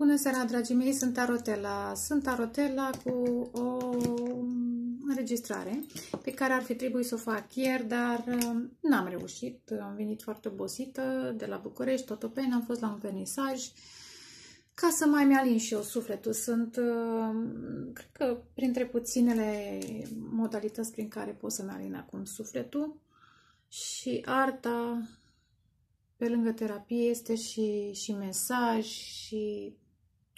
Bună seara, dragii mei, sunt Tarotela. Sunt Tarotela cu o înregistrare pe care ar fi trebuit să o fac ieri, dar n-am reușit. Am venit foarte obosită de la București, Tototpeni, am fost la un vernisaj ca să mai mi-alin și eu sufletul. Sunt, cred că, printre puținele modalități prin care pot să-mi alin acum sufletul. Și arta, pe lângă terapie, este și mesaj, și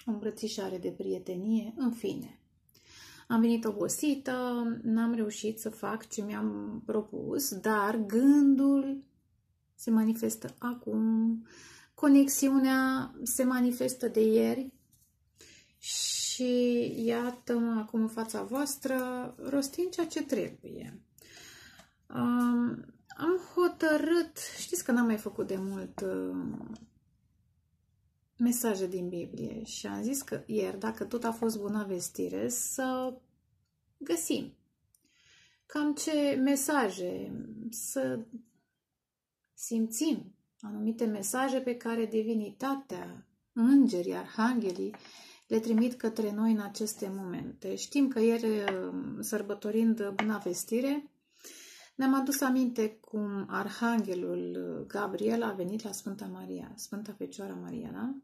o îmbrățișare de prietenie. În fine, am venit obosită, n-am reușit să fac ce mi-am propus, dar gândul se manifestă acum, conexiunea se manifestă de ieri și iată-mă acum în fața voastră, rostind ceea ce trebuie. Am hotărât, știți că n-am mai făcut de mult mesaje din Biblie și am zis că ieri, dacă tot a fost Bunavestire, să găsim cam ce mesaje, să simțim anumite mesaje pe care divinitatea, îngerii, arhanghelii le trimit către noi în aceste momente. Știm că ieri, sărbătorind Bunavestire, ne-am adus aminte cum arhanghelul Gabriel a venit la Sfânta Fecioara Mariana,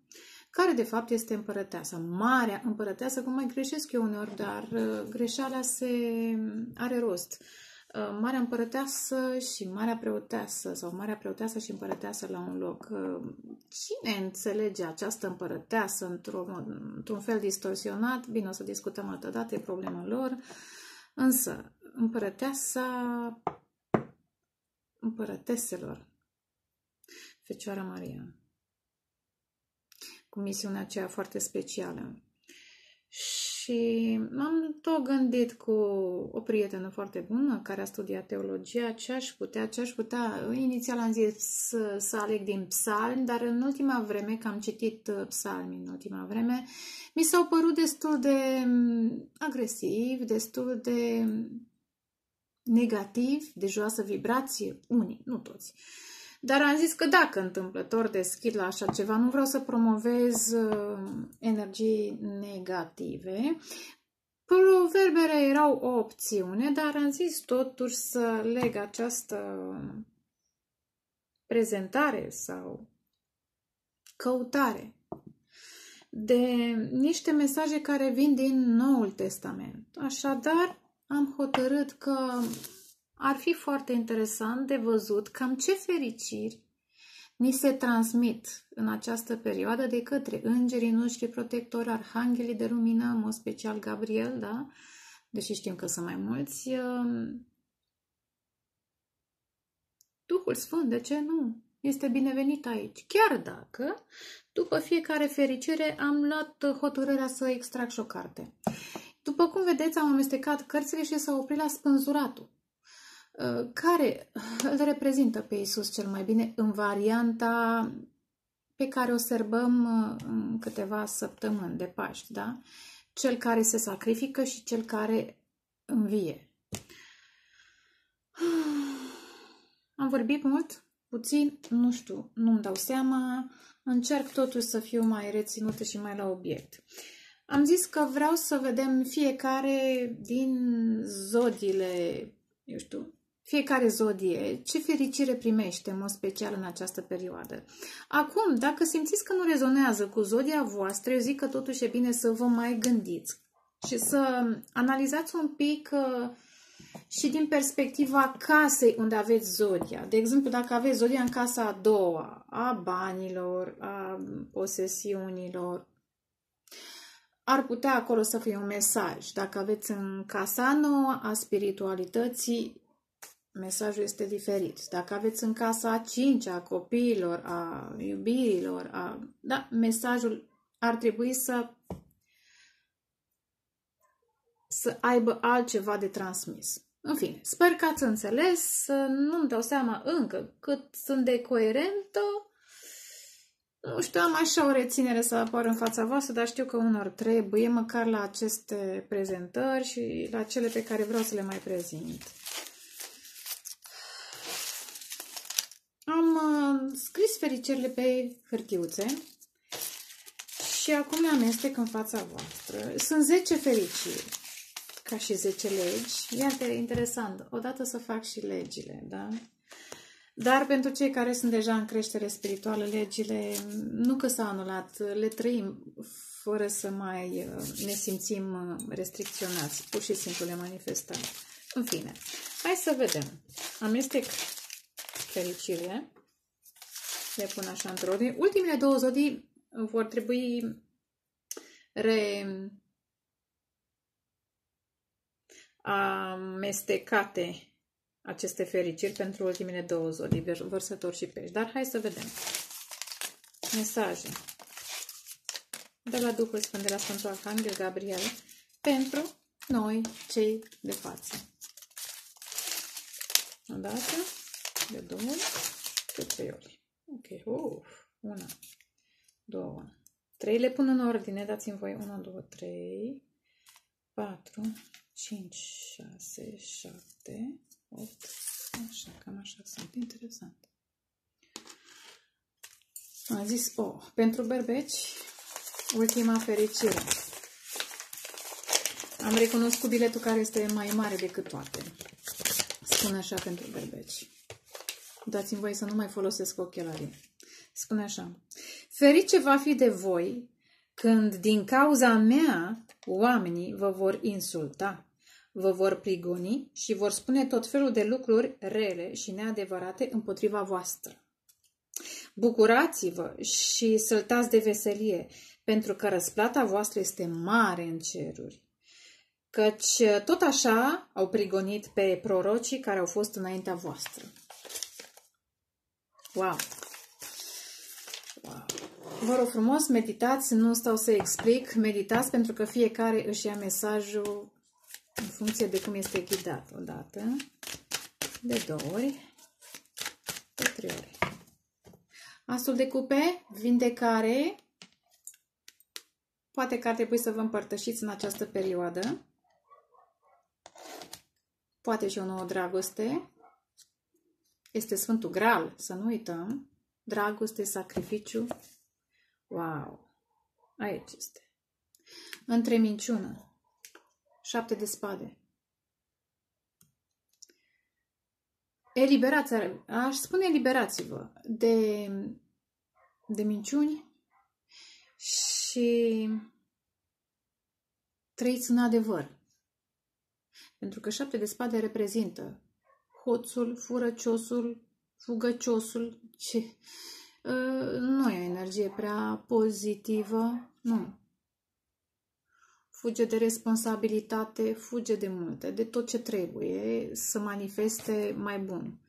care de fapt este împărăteasă, marea împărăteasă, cum mai greșesc eu uneori, dar greșeala are rost. Marea împărăteasă și marea preoteasă, sau marea preoteasă și împărăteasă la un loc. Cine înțelege această împărăteasă într-un fel distorsionat? Bine, o să discutăm altă dată, e problema lor. Însă, împărăteasa împărăteselor, Fecioara Maria, cu misiunea aceea foarte specială. Și m-am tot gândit cu o prietenă foarte bună care a studiat teologia, ce aș putea. Inițial am zis să aleg din psalmi, dar în ultima vreme, că am citit psalmi în ultima vreme, mi s-au părut destul de agresiv, destul de negativ, de joasă vibrație, unii, nu toți. Dar am zis că dacă întâmplător deschid la așa ceva, nu vreau să promovez energii negative. Proverbele erau o opțiune, dar am zis totuși să leg această prezentare sau căutare de niște mesaje care vin din Noul Testament. Așadar, am hotărât că ar fi foarte interesant de văzut cam ce fericiri ni se transmit în această perioadă de către îngerii noștri protectori, arhanghelii de lumină, în mod special Gabriel, da? Deși știm că sunt mai mulți. Duhul Sfânt, de ce nu? Este binevenit aici. Chiar dacă, după fiecare fericire, am luat hotărârea să extrag și o carte. După cum vedeți, am amestecat cărțile și s-a oprit la spânzuratul, care îl reprezintă pe Iisus cel mai bine în varianta pe care o serbăm în câteva săptămâni de Paști, da? Cel care se sacrifică și cel care învie. Am vorbit mult, puțin, nu știu, nu-mi dau seama, încerc totuși să fiu mai reținută și mai la obiect. Am zis că vreau să vedem fiecare din zodiile, eu știu, fiecare zodie, ce fericire primește, în mod special, în această perioadă. Acum, dacă simțiți că nu rezonează cu zodia voastră, eu zic că totuși e bine să vă mai gândiți și să analizați un pic și din perspectiva casei unde aveți zodia. De exemplu, dacă aveți zodia în casa a doua, a banilor, a posesiunilor, ar putea acolo să fie un mesaj. Dacă aveți în casa nouă a spiritualității, mesajul este diferit. Dacă aveți în casa a cincea, a copiilor, a iubirilor, da, mesajul ar trebui să aibă altceva de transmis. În fine, sper că ați înțeles, nu-mi dau seama încă cât sunt de coerentă. Nu știu, am așa o reținere să apar în fața voastră, dar știu că unor trebuie, măcar la aceste prezentări și la cele pe care vreau să le mai prezint. Am scris fericirile pe hârtiuțe și acum le amestec în fața voastră. Sunt 10 fericiri, ca și 10 legi. Iată, interesant, odată să fac și legile, da? Dar pentru cei care sunt deja în creștere spirituală, legile nu că s-au anulat, le trăim fără să mai ne simțim restricționați, pur și simplu le manifestăm. În fine, hai să vedem. Amestec fericirile, le pun așa într-o ordine. Ultimele două zodii vor trebui amestecate aceste fericiri pentru ultimele două zodii, Vărsător și Pești. Dar hai să vedem. Mesaje de la Duhul Sfânt, de la Sfântul Arhanghel Gabriel, pentru noi, cei de față. O dată, de două, de trei ori. Ok, una, două, trei, le pun în ordine, dați-mi voi, 1, 2, 3, 4, 5, 6, 7, 8, așa, cam așa sunt, interesant. Am zis O, pentru berbeci, ultima fericire. Am recunoscut biletul care este mai mare decât toate. Spune așa pentru berbeci. Dați-mi voie să nu mai folosesc ochelarii. Spune așa. Ferice va fi de voi când din cauza mea oamenii vă vor insulta, vă vor prigoni și vor spune tot felul de lucruri rele și neadevărate împotriva voastră. Bucurați-vă și săltați de veselie, pentru că răsplata voastră este mare în ceruri. Căci tot așa au prigonit pe prorocii care au fost înaintea voastră. Wow! Wow. Vă rog frumos, meditați, nu stau să explic, meditați pentru că fiecare își ia mesajul în funcție de cum este ghidat. O dată, de două ori, de trei ori. Asul de cupe, vindecare, poate că ar trebui să vă împărtășiți în această perioadă. Poate și o nouă dragoste. Este Sfântul Graal, să nu uităm. Dragoste, sacrificiu. Wow! Aici este. Între minciună. 7 de spade. Eliberați, aș spune eliberați-vă de minciuni și trăiți în adevăr. Pentru că 7 de spade reprezintă hoțul, furăciosul, fugăciosul. Nu e o energie prea pozitivă, nu. Fuge de responsabilitate, fuge de multe, de tot ce trebuie să manifeste mai bun.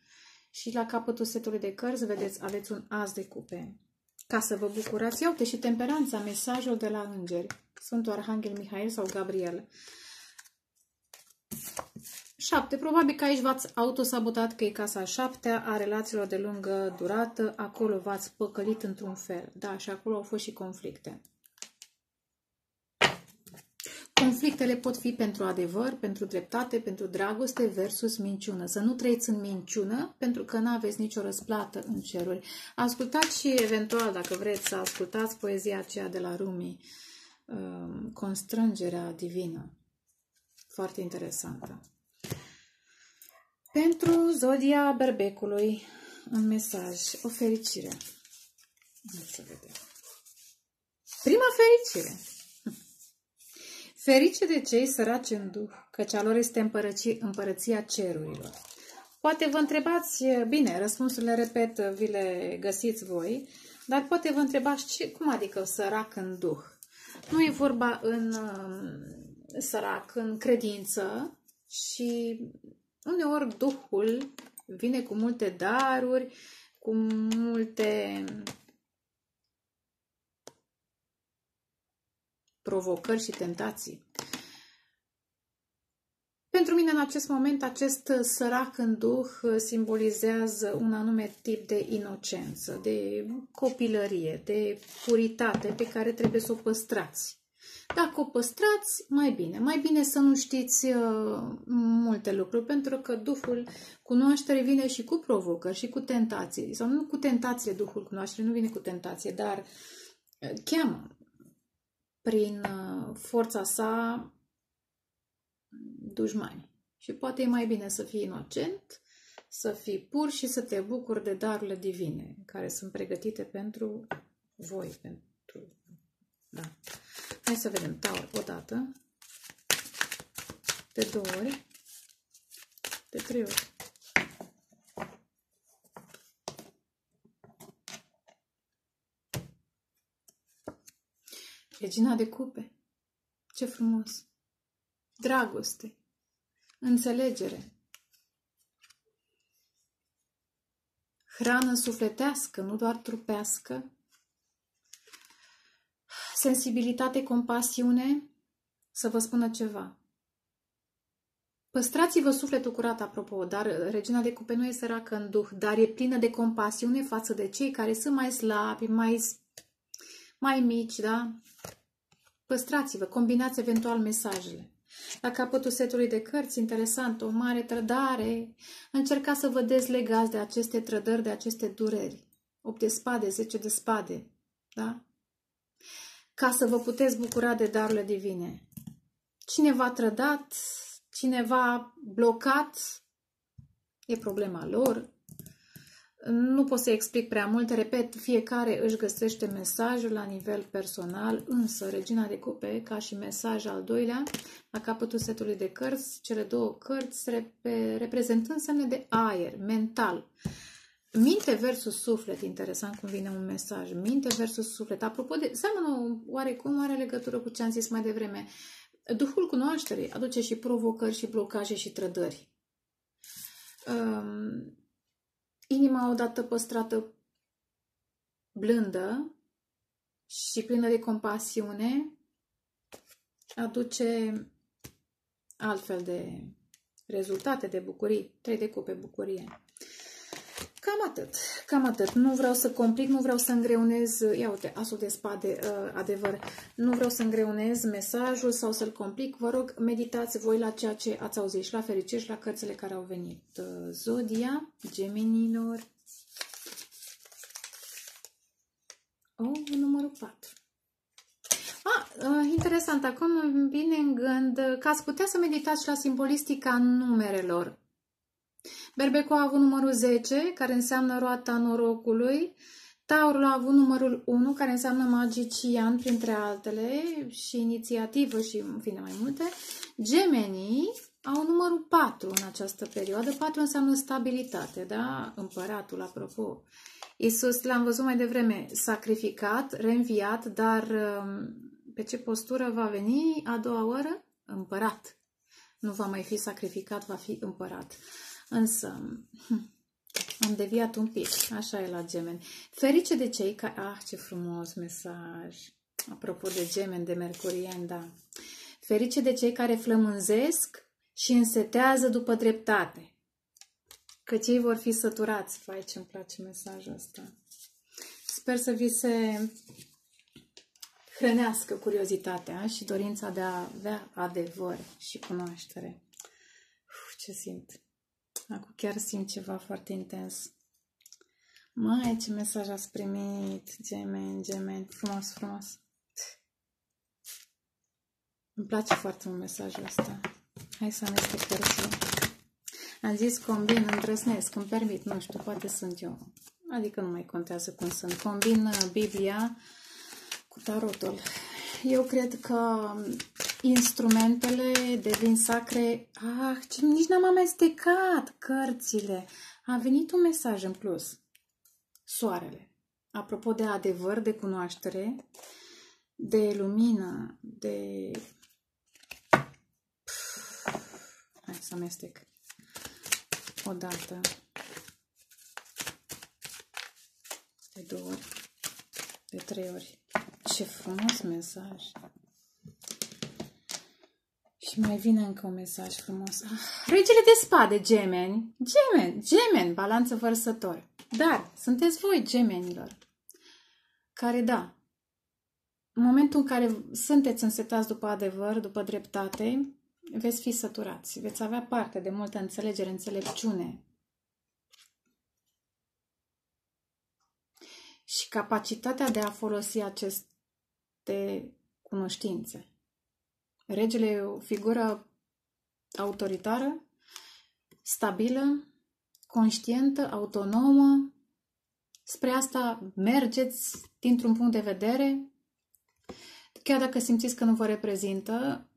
Și la capătul setului de cărți, vedeți, aveți un as de cupe. Ca să vă bucurați, iau-te și temperanța, mesajul de la îngeri. Sfântul Arhanghel Mihail sau Gabriel. 7. Probabil că aici v-ați autosabotat, că e casa 7-a a relațiilor de lungă durată. Acolo v-ați păcălit într-un fel. Da, și acolo au fost și conflicte. Conflictele pot fi pentru adevăr, pentru dreptate, pentru dragoste versus minciună. Să nu trăiți în minciună, pentru că nu aveți nicio răsplată în ceruri. Ascultați și eventual, dacă vreți să ascultați poezia aceea de la Rumi, Constrângerea divină. Foarte interesantă. Pentru zodia berbecului, un mesaj, o fericire. Să vedem. Prima fericire. Ferice de cei săraci în duh, căci a lor este împărăția cerurilor. Poate vă întrebați, bine, răspunsurile, repet, vi le găsiți voi, dar poate vă întrebați, cum adică sărac în duh? Nu e vorba în sărac, în credință și uneori duhul vine cu multe daruri, cu multe provocări și tentații. Pentru mine, în acest moment, acest sărac în duh simbolizează un anume tip de inocență, de copilărie, de puritate pe care trebuie să o păstrați. Dacă o păstrați, mai bine. Mai bine să nu știți multe lucruri, pentru că Duhul Cunoașterii vine și cu provocări și cu tentații. Sau nu cu tentație, Duhul Cunoașterii nu vine cu tentație, dar cheamă. prin forța sa dușmani. Și poate e mai bine să fii inocent, să fii pur și să te bucuri de darurile divine care sunt pregătite pentru voi. Pentru... Da. Hai să vedem Taur odată, de două ori, de trei ori. Regina de cupe. Ce frumos! Dragoste. Înțelegere. Hrană sufletească, nu doar trupească. Sensibilitate, compasiune. Să vă spună ceva. Păstrați-vă sufletul curat, apropo, dar Regina de cupe nu e săracă în duh, dar e plină de compasiune față de cei care sunt mai slabi, mai mici, da? Păstrați-vă, combinați eventual mesajele. La capătul setului de cărți, interesant, o mare trădare. Încercați să vă dezlegați de aceste trădări, de aceste dureri. 8 de spade, 10 de spade, da? Ca să vă puteți bucura de darurile divine. Cineva trădat, cineva blocat, e problema lor. Nu pot să explic prea mult, repet, fiecare își găsește mesajul la nivel personal, însă Regina de cupe, ca și mesaj al doilea, la capătul setului de cărți, cele două cărți reprezentând semne de aer, mental. Minte versus suflet, interesant cum vine un mesaj, minte versus suflet. Apropo de, seamănă oarecum, are legătură cu ce am zis mai devreme, Duhul cunoașterii aduce și provocări și blocaje și trădări. Inima odată păstrată blândă și plină de compasiune aduce altfel de rezultate, de bucurii. 3 de cupe, bucurie. Cam atât, cam atât. Nu vreau să complic, nu vreau să îngreunez, ia uite, asul de spade, adevăr, nu vreau să îngreunez mesajul sau să-l complic. Vă rog, meditați voi la ceea ce ați auzit și la fericiri și la cărțile care au venit. Zodia gemenilor. Oh, numărul 4. Interesant, acum îmi vine în gând că ați putea să meditați și la simbolistica numerelor. Berbecul a avut numărul 10, care înseamnă roata norocului. Taurul a avut numărul 1, care înseamnă magician, printre altele, și inițiativă și, în fine, mai multe. Gemenii au numărul 4 în această perioadă. 4 înseamnă stabilitate, da? Împăratul, apropo. Iisus, l-am văzut mai devreme, sacrificat, reînviat, dar pe ce postură va veni a doua oară? Împărat. Nu va mai fi sacrificat, va fi împărat. Însă, am deviat un pic, așa e la gemeni. Ferice de cei care... Ah, ce frumos mesaj! Apropo de gemeni, de mercurieni, da. Ferice de cei care flămânzesc și însetează după dreptate. Că cei vor fi săturați. Vai, ce-mi place mesajul ăsta. Sper să vi se hrănească curiozitatea și dorința de a avea adevăr și cunoaștere. Uf, ce simt! Acum chiar simt ceva foarte intens. Mai ce mesaj ați primit, gemeni, gemeni. Frumos, frumos. Îmi place foarte mult mesajul ăsta. Hai să amestec cărțile. Am zis combin, îndrăznesc, îmi permit, nu știu, poate sunt eu. Adică nu mai contează cum sunt. Combin Biblia cu tarotul. Eu cred că instrumentele devin sacre. Ah, nici n-am amestecat cărțile. A venit un mesaj în plus. Soarele. Apropo de adevăr, de cunoaștere, de lumină, de... Hai să amestec. Odată. De două ori. De trei ori. Ce frumos mesaj! Și mai vine încă un mesaj frumos. Ah, regele de spade, gemeni. Gemeni, gemeni, balanță vărsător. Dar sunteți voi, gemenilor, care, da, în momentul în care sunteți însetați după adevăr, după dreptate, veți fi săturați. Veți avea parte de multă înțelegere, înțelepciune. Și capacitatea de a folosi aceste cunoștințe. Regele e o figură autoritară, stabilă, conștientă, autonomă. Spre asta mergeți dintr-un punct de vedere. Chiar dacă simțiți că nu vă reprezintă,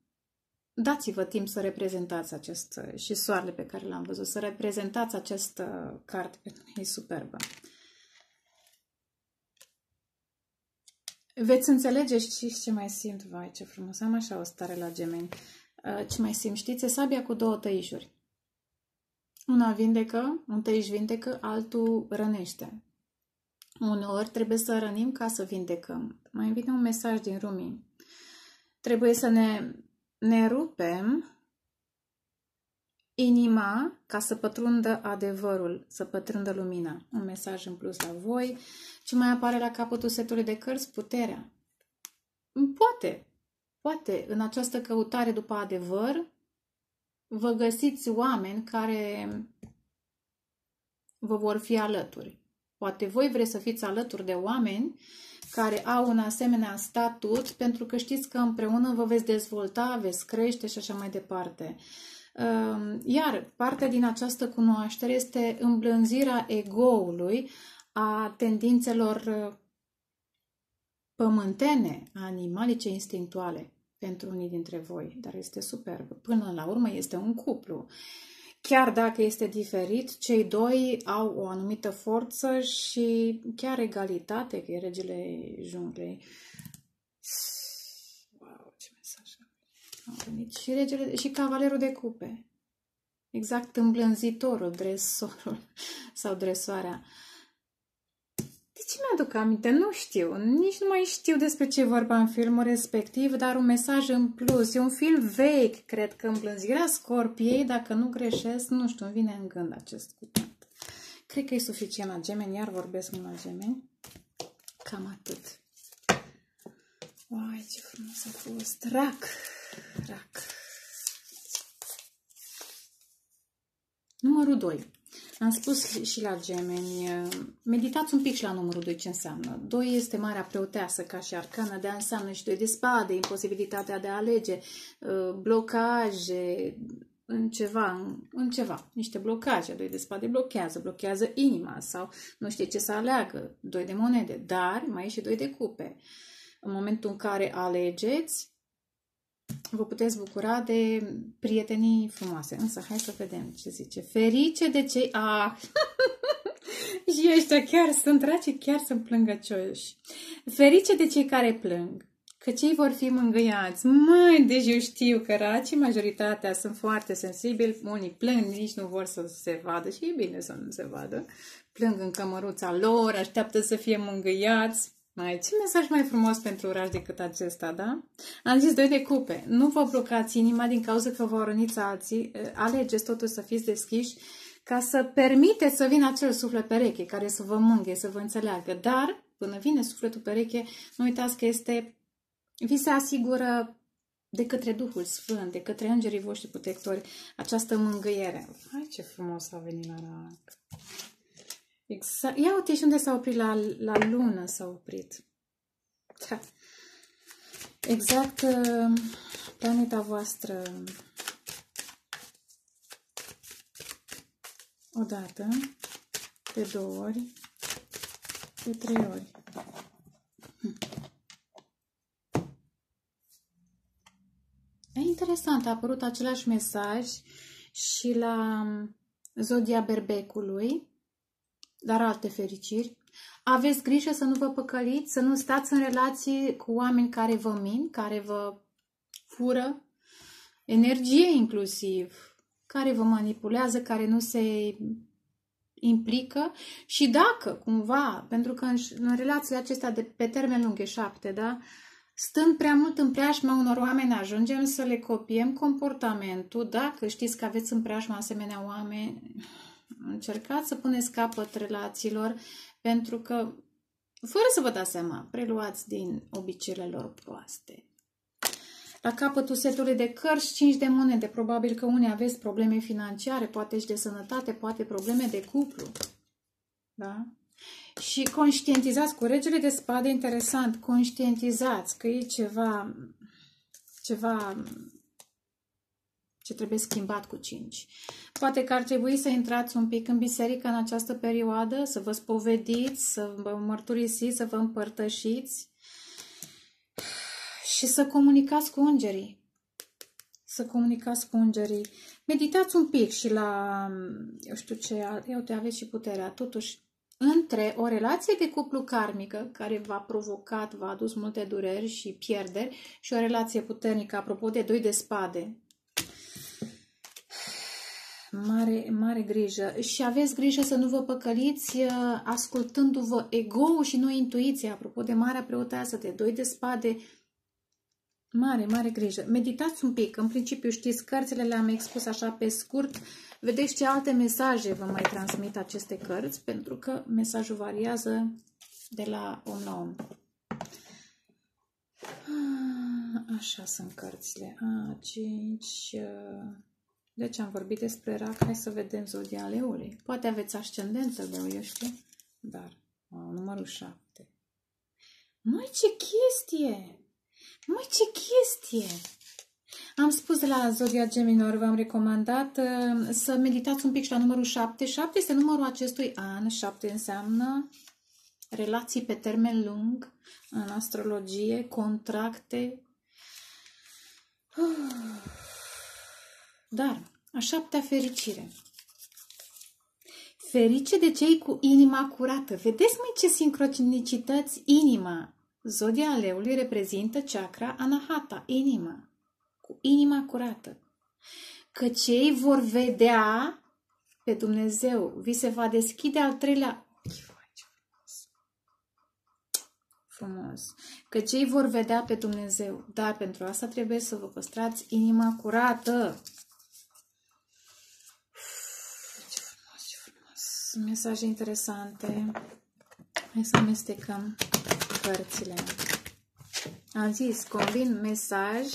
dați-vă timp să reprezentați acest, și soarele pe care l-am văzut, să reprezentați această carte, pentru că e superbă. Veți înțelege, știți ce mai simt? Vai, ce frumos, am așa o stare la Gemeni. Ce mai simt? Știți, e sabia cu două tăișuri. Una vindecă, un tăiș vindecă, altul rănește. Uneori trebuie să rănim ca să vindecăm. Mai vine un mesaj din Rumi. Trebuie să ne rupem inima ca să pătrundă adevărul, să pătrundă lumina. Un mesaj în plus la voi. Ce mai apare la capătul setului de cărți? Puterea. Poate, în această căutare după adevăr, vă găsiți oameni care vă vor fi alături. Poate voi vreți să fiți alături de oameni care au un asemenea statut, pentru că știți că împreună vă veți dezvolta, veți crește și așa mai departe. Iar partea din această cunoaștere este îmblânzirea egoului, a tendințelor pământene, animalice, instinctuale pentru unii dintre voi. Dar este superb. Până la urmă este un cuplu. Chiar dacă este diferit, cei doi au o anumită forță și chiar egalitate, că e regele junglei. Wow, ce mesaj am primit. Și regele, și cavalerul de cupe. Exact, îmblânzitorul, dresorul sau dresoarea. De ce mi-aduc aminte? Nu știu. Nici nu mai știu despre ce e vorba în filmul respectiv, dar un mesaj în plus. E un film vechi, cred că Îmblânzirea Scorpiei, dacă nu greșesc, nu știu, îmi vine în gând acest cuvânt. Cred că e suficient la Gemeni, iar vorbesc mult la Gemeni. Cam atât. Uai, ce frumos a fost. Rac. Numărul 2. Am spus și la Gemeni, meditați un pic și la numărul 2 ce înseamnă. 2 este marea preoteasă ca și arcană, de a înseamnă și 2 de spade, imposibilitatea de a alege, blocaje, în ceva, niște blocaje. 2 de spade blochează inima sau nu știe ce să aleagă, 2 de monede, dar mai e și 2 de cupe. În momentul în care alegeți, vă puteți bucura de prietenii frumoase. Însă, hai să vedem ce zice. Ferice de cei... Și ăștia chiar sunt raci, chiar sunt plângăcioși. Ferice de cei care plâng, că cei vor fi mângâiați. Măi, deci eu știu că racii, majoritatea, sunt foarte sensibili. Unii plâng, nici nu vor să se vadă. Și e bine să nu se vadă. Plâng în cămăruța lor, așteaptă să fie mângâiați. Mai, ce mesaj mai frumos pentru oraș decât acesta, da? Am zis 2 de cupe. Nu vă blocați inima din cauza că vă răniți alții. Alegeți totul să fiți deschiși ca să permiteți să vină acel suflet pereche care să vă mânghe, să vă înțeleagă. Dar, până vine sufletul pereche, nu uitați că este... Vi se asigură de către Duhul Sfânt, de către îngerii voștri protectori, această mângâiere. Hai, ce frumos a venit la Rac! Exact. Ia uite și unde s-a oprit, la lună s-a oprit. Da. Exact, planeta voastră. O dată, de 2 ori, de 3 ori. E interesant, a apărut același mesaj și la zodia Berbecului. Dar alte fericiri. Aveți grijă să nu vă păcăliți, să nu stați în relații cu oameni care vă mint, care vă fură energie inclusiv, care vă manipulează, care nu se implică. Și dacă, cumva, pentru că în relațiile acestea de pe termen lung, 7, da, stând prea mult în preajma unor oameni, ajungem să le copiem comportamentul. Dacă știți că aveți în preajma asemenea oameni, încercați să puneți capăt relațiilor, pentru că, fără să vă dați seama, preluați din obiceiurile lor proaste. La capătul setului de cărți, 5 de monede. Probabil că unii aveți probleme financiare, poate și de sănătate, poate probleme de cuplu. Da? Și conștientizați cu regele de spade, interesant, conștientizați că e ceva ce trebuie schimbat cu 5. Poate că ar trebui să intrați un pic în biserică în această perioadă, să vă spovediți, să vă mărturisiți, să vă împărtășiți și să comunicați cu îngerii. Să comunicați cu îngerii. Meditați un pic și la, eu știu ce, aveți și puterea. Totuși, între o relație de cuplu karmică, care v-a provocat, v-a adus multe dureri și pierderi, și o relație puternică, apropo de 2 de spade, mare grijă. Și aveți grijă să nu vă păcăliți ascultându-vă ego-ul și nu intuiția. Apropo de marea preoteasă, de 2 de spade, mare grijă. Meditați un pic. În principiu știți, cărțile le-am expus așa pe scurt. Vedeți ce alte mesaje vă mai transmit aceste cărți, pentru că mesajul variază de la om la om. Așa sunt cărțile. Deci am vorbit despre Rac. Hai să vedem zodia Leului. Poate aveți ascendență, Leu, eu știu. Dar, numărul 7. Măi, ce chestie! Măi, ce chestie! Am spus de la zodia Geminilor, v-am recomandat să meditați un pic și la numărul 7. 7 este numărul acestui an. 7 înseamnă relații pe termen lung în astrologie, contracte. Dar, a 7-a fericire. Ferice de cei cu inima curată. Vedeți, măi, ce sincronicități, inima. Zodia Leului reprezintă chakra anahata, inima. Cu inima curată. Că cei vor vedea pe Dumnezeu. Vi se va deschide al 3-lea... Frumos. Că cei vor vedea pe Dumnezeu. Dar pentru asta trebuie să vă păstrați inima curată. Mesaje interesante. Hai să amestecăm cărțile. Am zis, combin mesaj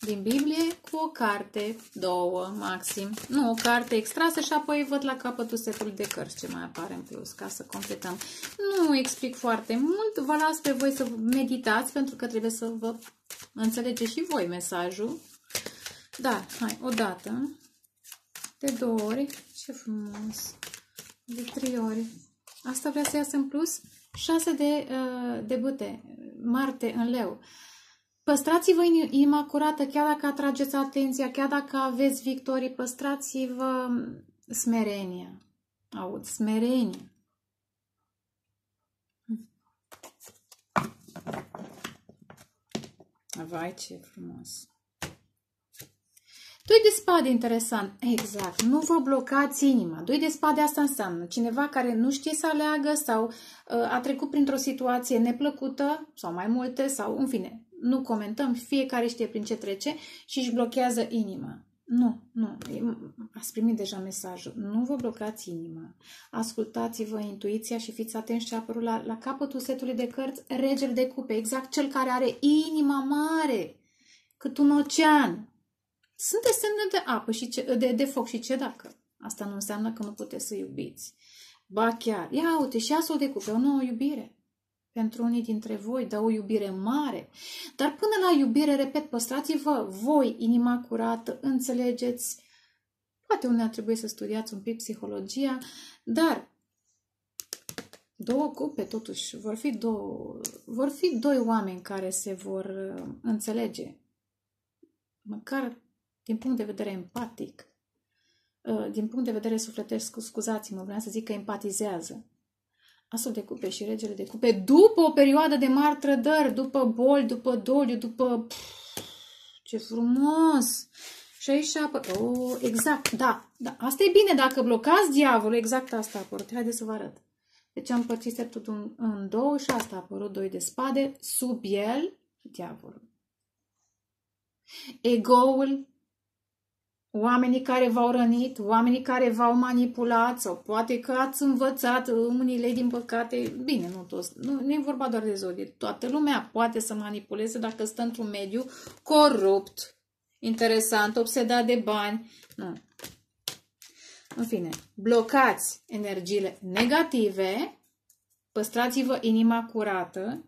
din Biblie cu o carte, 2 maxim. Nu, o carte extrasă și apoi văd la capătul setului de cărți ce mai apare în plus, ca să completăm. Nu explic foarte mult, vă las pe voi să meditați, pentru că trebuie să vă înțelegeți și voi mesajul. Dar, hai, o dată, de 2 ori, ce frumos, de 3 ori. Asta vrea să iasă în plus. 6 de bâte, Marte în Leu. Păstrați-vă inima curată, chiar dacă atrageți atenția, chiar dacă aveți victorii, păstrați-vă smerenia. Aud, smerenie. Vai, ce frumos! 2 de spade, interesant. Exact. Nu vă blocați inima. 2 de spade, asta înseamnă cineva care nu știe să aleagă sau a trecut printr-o situație neplăcută sau mai multe sau, în fine, nu comentăm, fiecare știe prin ce trece și își blochează inima. Nu. Ați primit deja mesajul. Nu vă blocați inima. Ascultați-vă intuiția și fiți atenți ce a apărut la capătul setului de cărți, regele de cupe. Exact cel care are inima mare, cât un ocean. Sunteți semne de apă și de foc și ce dacă? Asta nu înseamnă că nu puteți să iubiți. Ba chiar, ia uite și asta o decupe, o nouă iubire. Pentru unii dintre voi, dar o iubire mare. Dar până la iubire, repet, păstrați-vă voi inima curată, înțelegeți. Poate unii ar trebui să studiați un pic psihologia, dar 2 cupe, totuși, vor fi 2 oameni care se vor înțelege. Măcar din punct de vedere empatic, din punct de vedere sufletesc, scuzați-mă, vreau să zic că empatizează. Asul de cupe și regele de cupe, după o perioadă de mari trădări, după boli, după doliu, după... Ce frumos! Și aici apă... Oh, exact, da. Asta e bine, dacă blocați diavolul, exact asta a apărut. Haideți să vă arăt. Deci am părțit setul în 2 și asta a apărut, 2 de spade, sub el, diavolul. Ego-ul, oamenii care v-au rănit, oamenii care v-au manipulat sau poate că ați învățat, unii din păcate, bine, nu toți, nu e vorba doar de zodie, toată lumea poate să manipuleze dacă stă într-un mediu corupt, interesant, obsedat de bani, nu. În fine, blocați energiile negative Păstrați-vă inima curată.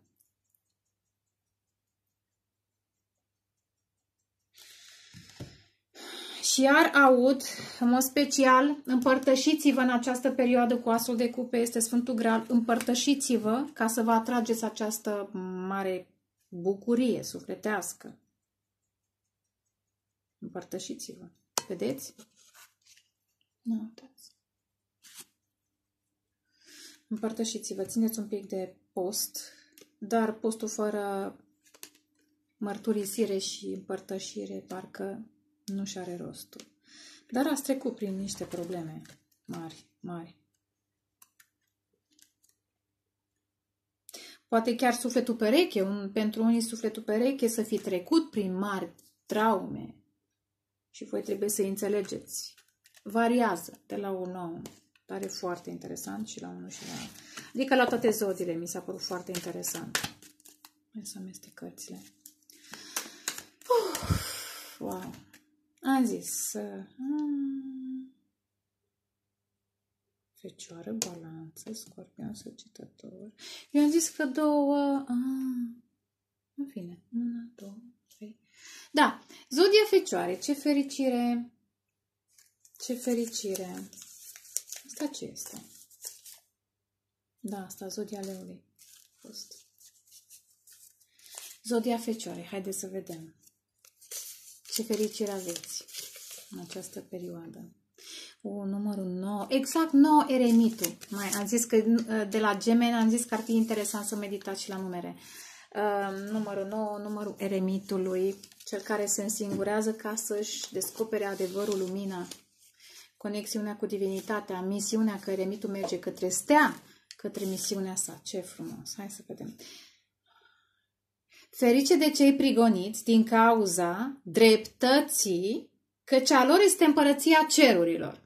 Și iar aud, în mod special, împărtășiți-vă în această perioadă cu asul de cupe, este Sfântul Graal, împărtășiți-vă ca să vă atrageți această mare bucurie sufletească. Împărtășiți-vă. Vedeți? Nu uitați. Împărtășiți-vă. Țineți un pic de post, dar postul fără mărturisire și împărtășire parcă nu și are rostul. Dar ați trecut prin niște probleme mari, mari. Poate chiar sufletul pereche, pentru unii sufletul pereche să fi trecut prin mari traume și voi trebuie să înțelegeți. Variază de la un om, pare foarte interesant și la unul și la altul. Adică la toate zodiile mi s-a părut foarte interesant. Hai să amestec cărțile. Wow! Am zis Fecioară, Balanță, Scorpion, Sagetator. Eu am zis că două... în fine, una, două, trei... Da, zodia Fecioare, ce fericire! Ce fericire! Asta ce este? Da, asta, zodia Leului. Fost. Zodia Fecioare, haideți să vedem. Ce fericire aveți în această perioadă. Numărul 9. Exact 9, eremitul. Mai am zis că de la Gemeni am zis că ar fi interesant să meditați și la numere. Numărul 9, numărul eremitului, cel care se însingurează ca să-și descopere adevărul, lumina, conexiunea cu divinitatea, misiunea, că eremitul merge către stea, către misiunea sa. Ce frumos! Hai să vedem. Ferice de cei prigoniți din cauza dreptății, căci a lor este împărăția cerurilor.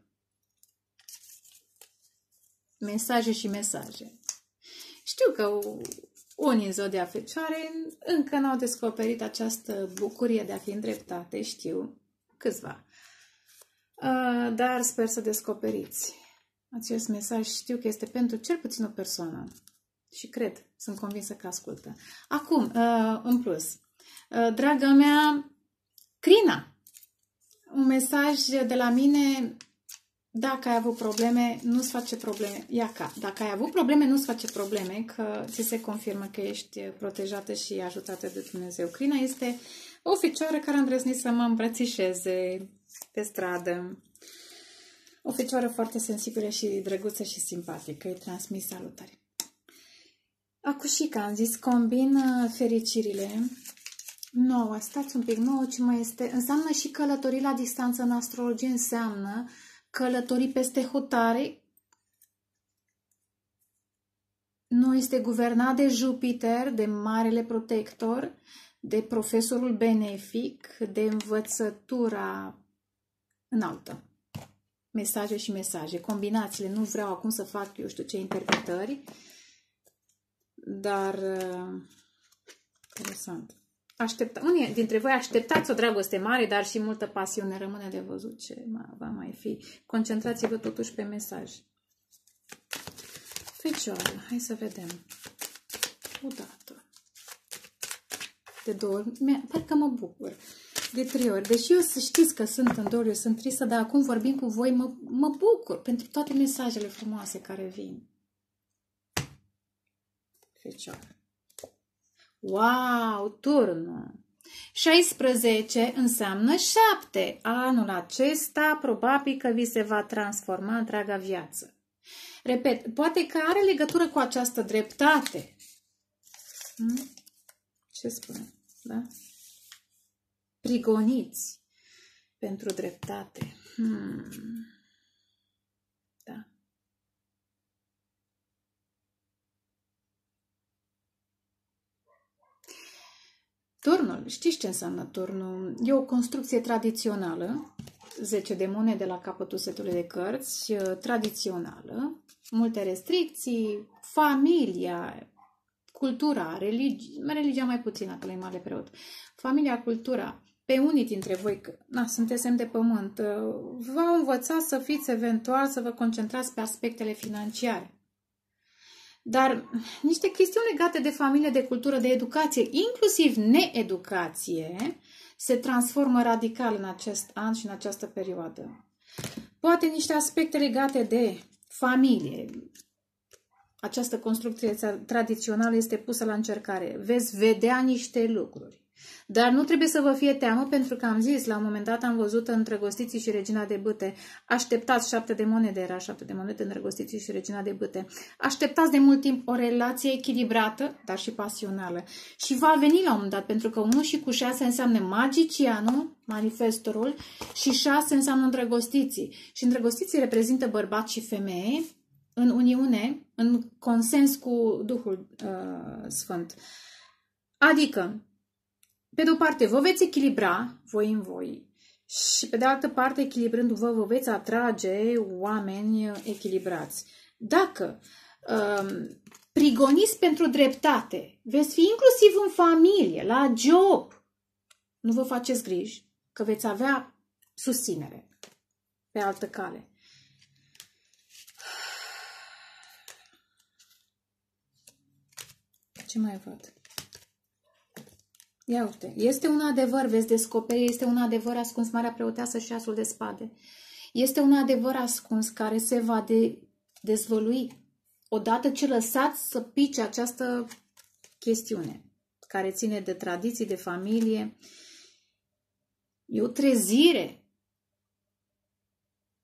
Mesaje și mesaje. Știu că unii în zodia Fecioare încă n-au descoperit această bucurie de a fi îndreptate, știu, câțiva. Dar sper să descoperiți acest mesaj. Știu că este pentru cel puțin o persoană. Și cred, sunt convinsă că ascultă. Acum, în plus, draga mea, Crina, un mesaj de la mine, dacă ai avut probleme, nu-ți face probleme. Iaca, dacă ai avut probleme, nu-ți face probleme, că ți se confirmă că ești protejată și ajutată de Dumnezeu. Crina este o fecioară care a îndrăznit să mă îmbrățișeze pe stradă. O fecioară foarte sensibilă și drăguță și simpatică. Îi transmis salutare. Acușica, am zis, combin fericirile. 9, stați un pic, 9 ce mai este? Înseamnă și călătorii la distanță. În astrologie înseamnă călătorii peste hotare. Nu este guvernat de Jupiter, de Marele Protector, de profesorul benefic, de învățătura înaltă. Mesaje și mesaje, combinațiile. Nu vreau acum să fac, eu știu ce interpretări. Dar, interesant. Unii dintre voi așteptați o dragoste mare, dar și multă pasiune. Rămâne de văzut ce va mai fi. Concentrați-vă totuși pe mesaj. Fecioară, hai să vedem. O dată. De 2 ori. Parcă mă bucur. De 3 ori. Deși eu să știți că sunt în dor, eu sunt tristă, dar acum vorbim cu voi, mă bucur pentru toate mesajele frumoase care vin. Fecioară. Wow, turnul! 16 înseamnă 7. Anul acesta probabil că vi se va transforma întreaga viață. Repet, poate că are legătură cu această dreptate. Ce spune? Da? Prigoniți pentru dreptate. Da. Turnul, știți ce înseamnă turnul? E o construcție tradițională, 10 de monede la capătul setului de cărți, tradițională, multe restricții, familia, cultura, religia mai puțină, că la mare preot, familia, cultura, pe unii dintre voi, că na, sunteți semn de pământ, v-au învățat să fiți eventual, să vă concentrați pe aspectele financiare. dar niște chestiuni legate de familie, de cultură, de educație, inclusiv needucație, se transformă radical în acest an și în această perioadă. Poate niște aspecte legate de familie. Această construcție tradițională este pusă la încercare. Veți vedea niște lucruri. Dar nu trebuie să vă fie teamă, pentru că am zis, la un moment dat am văzut Îndrăgostiții și Regina de Bâte. Așteptați 7 de monede, era 7 de monede, Îndrăgostiții și Regina de Bâte. Așteptați de mult timp o relație echilibrată, dar și pasională. Și va veni la un moment dat, pentru că 1 și cu 6 înseamnă magicianul, manifestorul, și 6 înseamnă Îndrăgostiții. Și Îndrăgostiții reprezintă bărbat și femeie în uniune, în consens cu Duhul Sfânt. Adică, pe de o parte, vă veți echilibra voi în voi și pe de altă parte, echilibrându-vă, vă veți atrage oameni echilibrați. Dacă prigoniți pentru dreptate, veți fi inclusiv în familie, la job, nu vă faceți griji că veți avea susținere pe altă cale. Ce mai văd? Ia uite, este un adevăr, veți descoperi, este un adevăr ascuns, Marea Preoteasă și Asul de Spade. Este un adevăr ascuns care se va dezvălui odată ce lăsați să pice această chestiune care ține de tradiții, de familie. E o trezire.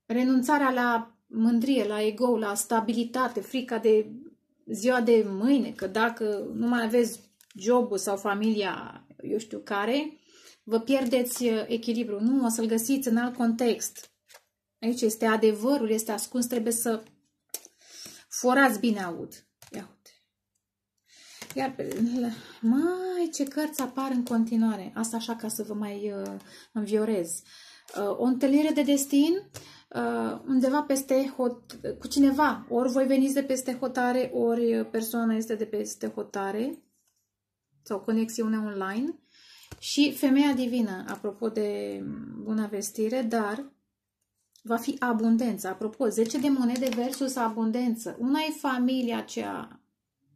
Renunțarea la mândrie, la ego, la stabilitate, frica de ziua de mâine, că dacă nu mai aveți jobul sau familia, eu știu care, vă pierdeți echilibrul. Nu, o să-l găsiți în alt context. Aici este adevărul, este ascuns, trebuie să forați bine aud. Ia uite. Iar, mai ce cărți apar în continuare. Asta așa ca să vă mai înviorez. O întâlnire de destin undeva peste cu cineva. Ori voi veniți de peste hotare, ori persoana este de peste hotare. Sau conexiune online. Și femeia divină, apropo de Bunavestire, dar va fi abundență. Apropo, 10 de monede versus abundență. Una e familia aceea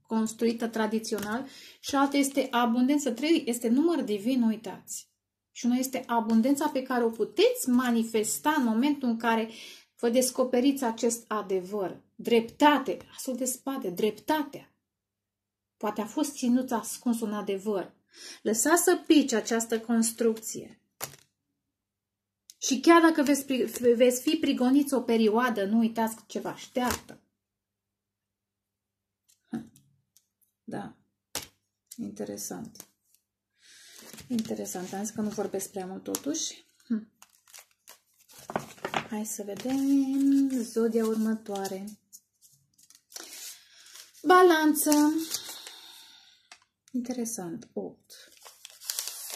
construită tradițional și alta este abundență. 3 este număr divin, nu uitați. Și una este abundența pe care o puteți manifesta în momentul în care vă descoperiți acest adevăr. Dreptate, Asul de Spade, dreptatea. Poate a fost ținut ascuns un adevăr. Lăsați să pice această construcție. Și chiar dacă veți fi prigoniți o perioadă, nu uitați ce vă așteaptă. Da. Interesant. Interesant. Am zis că nu vorbesc prea mult totuși. Hai să vedem zodia următoare. Balanță. Interesant, 8.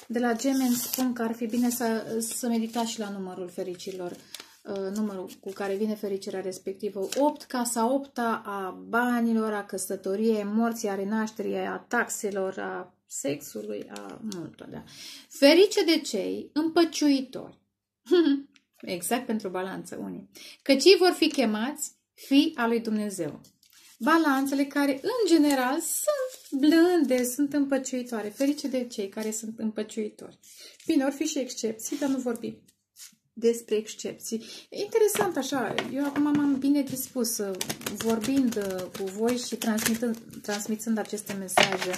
De la Gemeni spun că ar fi bine să meditați și la numărul fericilor, numărul cu care vine fericirea respectivă. 8, casa 8-a a banilor, a căsătoriei, morții, a renașterii, a taxelor, a sexului, a multor. Da. Ferice de cei împăciuitori. Exact pentru balanță, unii. Căci ei vor fi chemați fii al lui Dumnezeu. Balanțele care, în general, sunt blânde, sunt împăciuitoare. Ferice de cei care sunt împăciuitori. Bine, or fi și excepții, dar nu vorbim despre excepții. E interesant așa, eu acum m-am bine dispus vorbind cu voi și transmitând aceste mesaje.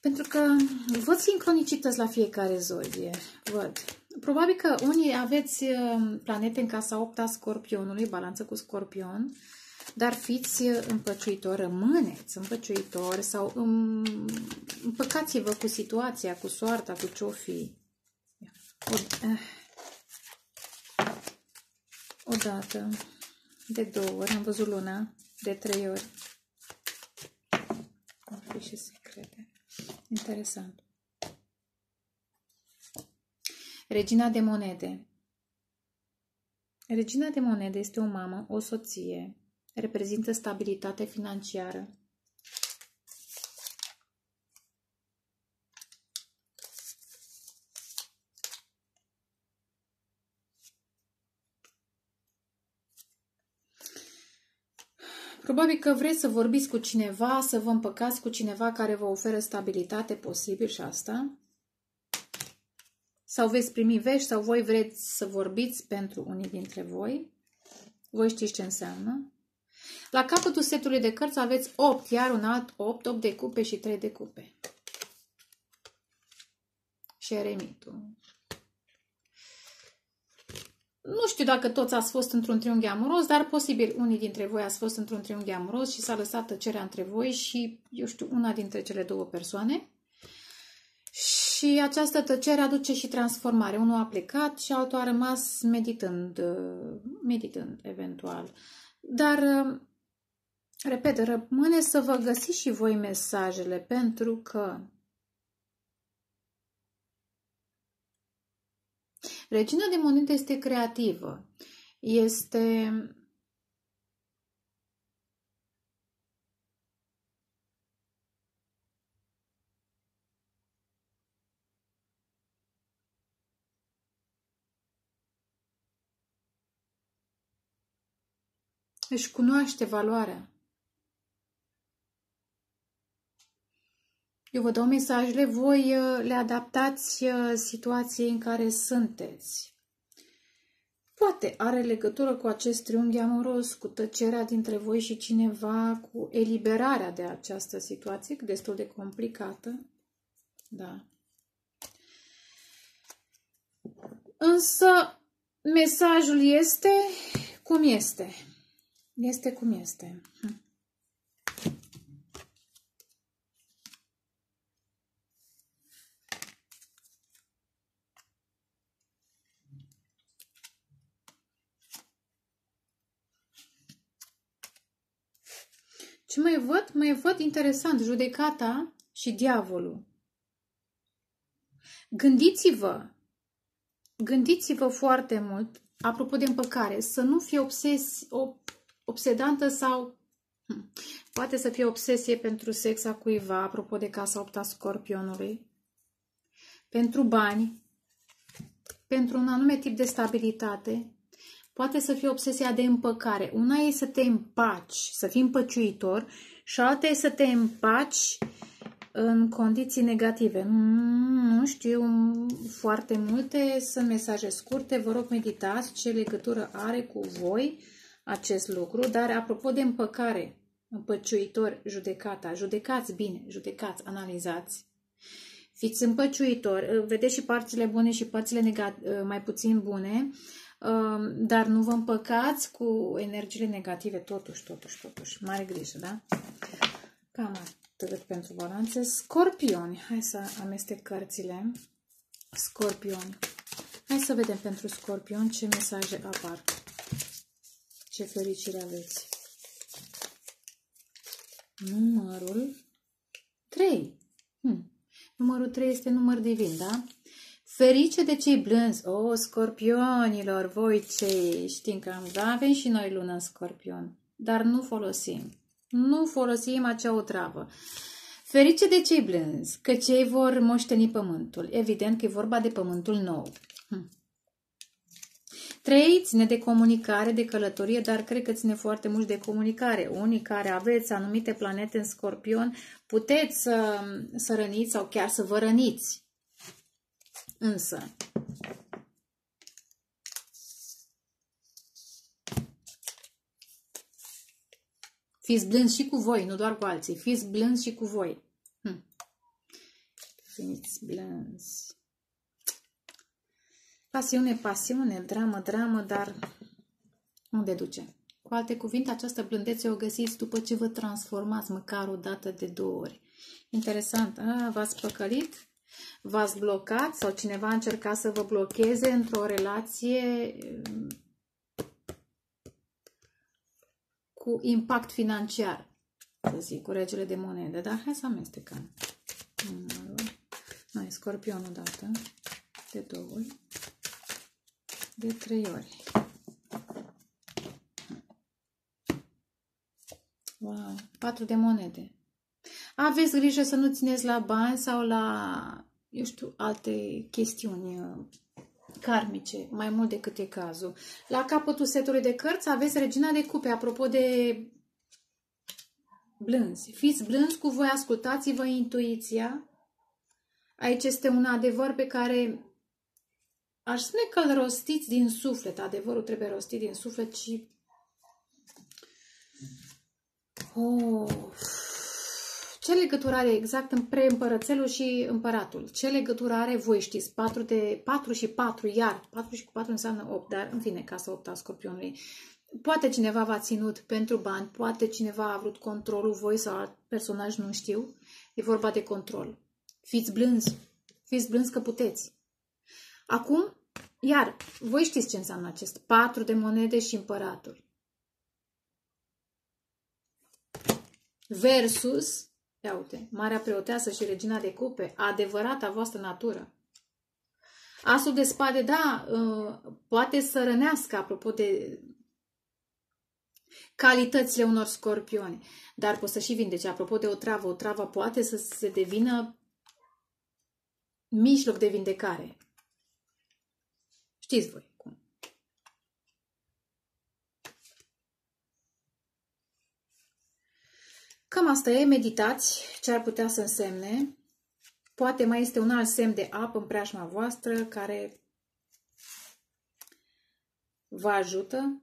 Pentru că văd sincronicități la fiecare zodie. Văd. Probabil că unii aveți planete în casa 8-a Scorpionului, balanță cu Scorpion, dar fiți împăciuitori, rămâneți împăciuitori sau împăcați-vă cu situația, cu soarta, cu ce-o fi. Odată, de 2 ori, am văzut luna, de 3 ori. Ar fi și secrete. Interesant. Regina de monede. Regina de monede este o mamă, o soție. Reprezintă stabilitate financiară. Probabil că vreți să vorbiți cu cineva, să vă împăcați cu cineva care vă oferă stabilitate, posibil și asta. Sau veți primi vești, sau voi vreți să vorbiți pentru unii dintre voi. Voi știți ce înseamnă. La capătul setului de cărți aveți 8, iar un alt 8, 8 de cupe și 3 de cupe. Și eremitul. Nu știu dacă toți ați fost într-un triunghi amoros, dar posibil unii dintre voi ați fost într-un triunghi amoros și s-a lăsat tăcerea între voi și, eu știu, una dintre cele două persoane. Și această tăcere aduce și transformare. Unul a plecat și altul a rămas meditând eventual. Dar, repet, rămâne să vă găsiți și voi mesajele, pentru că Regina de Monete este creativă, este își cunoaște valoarea. Eu vă dau mesajele, voi le adaptați situației în care sunteți. Poate are legătură cu acest triunghi amoros, cu tăcerea dintre voi și cineva, cu eliberarea de această situație, destul de complicată. Da. Însă, mesajul este cum este. Este cum este. Și mai văd interesant, judecata și diavolul. Gândiți-vă foarte mult, apropo de împăcare, să nu fie obsedantă sau poate să fie obsesie pentru sex a cuiva, apropo de casa 8-a scorpionului, pentru bani, pentru un anume tip de stabilitate. Poate să fie obsesia de împăcare. Una e să te împaci, să fii împăciuitor, și alta e să te împaci în condiții negative. Nu știu, foarte multe sunt mesaje scurte. Vă rog, meditați ce legătură are cu voi acest lucru. Dar apropo de împăcare, împăciuitor, judecata, judecați bine, judecați, analizați. Fiți împăciuitori, vedeți și părțile bune și părțile mai puțin bune. Dar nu vă împăcați cu energiile negative, totuși. Mare grijă, da? Cam atât pentru balanțe. Scorpioni. Hai să amestec cărțile. Scorpioni. Hai să vedem pentru scorpion ce mesaje apar. Ce fericire aveți. Numărul 3. Numărul 3 este număr divin, da? Ferice de cei blânzi, o, scorpionilor, voi cei, știm că avem și noi lună în scorpion, dar nu folosim acea otravă. Ferice de cei blânzi, că cei vor moșteni pământul, evident că e vorba de pământul nou. Trei, ține de comunicare, de călătorie, dar cred că ține foarte mult de comunicare. Unii care aveți anumite planete în scorpion, puteți să răniți sau chiar să vă răniți. Însă, fiți blânzi și cu voi, nu doar cu alții. Fiți blânzi și cu voi. Fiți blânzi. Pasiune, dramă, dar unde duce? Cu alte cuvinte, această blândețe o găsiți după ce vă transformați măcar o dată de 2 ori. Interesant. V-ați păcălit? V-ați blocat sau cineva a încercat să vă blocheze într-o relație cu impact financiar, să zic, cu regele de monede. Dar hai să amestecăm. Noi, scorpion odată, de 2 ori, de 3 ori. Wow, 4 de monede. Aveți grijă să nu țineți la bani sau la, eu știu, alte chestiuni karmice, mai mult decât e cazul. La capătul setului de cărți aveți Regina de Cupe, apropo de blânzi. Fiți blânzi cu voi, ascultați-vă intuiția. Aici este un adevăr pe care aș spune că îl rostiți din suflet. Adevărul trebuie rostit din suflet și... Oh. Ce legătură are exact între împărățelul și împăratul? Ce legătură are, voi știți? 4 și 4, iar 4 și cu 4 înseamnă 8, dar în fine, casa 8 a Scorpionului. Poate cineva v-a ținut pentru bani, poate cineva a vrut controlul, voi sau alt personaj, nu știu. E vorba de control. Fiți blânzi. Fiți blânzi că puteți. Acum, iar, voi știți ce înseamnă acest 4 de monede și împăratul. Versus, ia uite, Marea Preoteasă și Regina de Cupe, adevărata voastră natură. Asul de spade, da, poate să rănească, apropo de calitățile unor scorpioni, dar poate să și vindece. Apropo de otravă, otrava poate să se devină mijloc de vindecare. Știți voi cum. Cam asta e, meditați ce ar putea să însemne. Poate mai este un alt semn de apă în preajma voastră care vă ajută.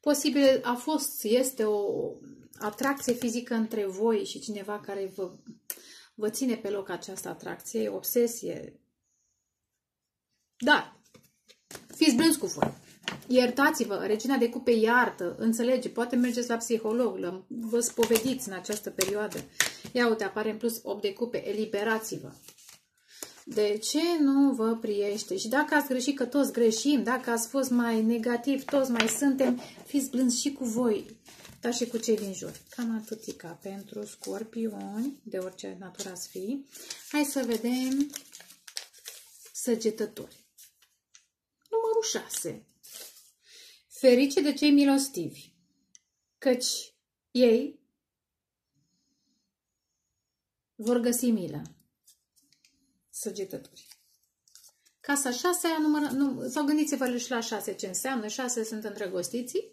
Posibil a fost, este o atracție fizică între voi și cineva care vă ține pe loc această atracție, obsesie. Dar fiți blânzi cu voi. Iertați-vă, Regina de Cupe iartă, înțelege, poate mergeți la psiholog, vă spovediți în această perioadă. Ia uite, apare în plus 8 de cupe, eliberați-vă. De ce nu vă priește? Și dacă ați greșit, că toți greșim, dacă ați fost mai negativ, toți mai suntem, fiți blânzi și cu voi, dar și cu cei din jur. Cam atâtica pentru scorpioni, de orice natură ați fi. Hai să vedem Săgetători. Numărul 6. Ferice de cei milostivi, căci ei vor găsi milă. Săgetători. Casa 6-a, sau gândiți-vă și la 6 ce înseamnă. 6 sunt îndrăgostiții,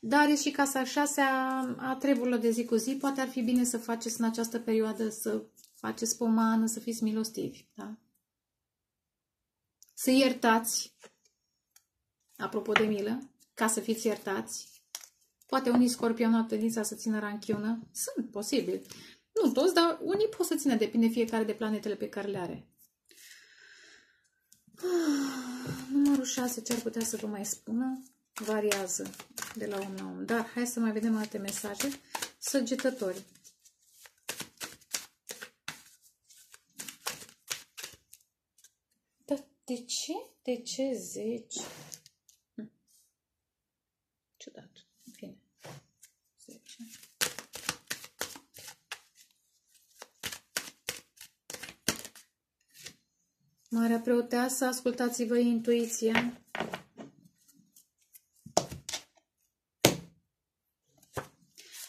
dar e și casa 6-a a treburilor de zi cu zi. Poate ar fi bine să faceți în această perioadă, să faceți pomană, să fiți milostivi, da? Să iertați, apropo de milă, ca să fiți iertați. Poate unii scorpioni au tendința să țină ranchiună. Sunt, posibil. Nu toți, dar unii pot să țină, depinde fiecare de planetele pe care le are. Numărul 6, ce ar putea să vă mai spună? Variază de la om la om. Dar hai să mai vedem alte mesaje. Săgetători. De ce? De ce 10? Ciudat. Bine. 10. Marea Preoteasă, ascultați-vă intuiția.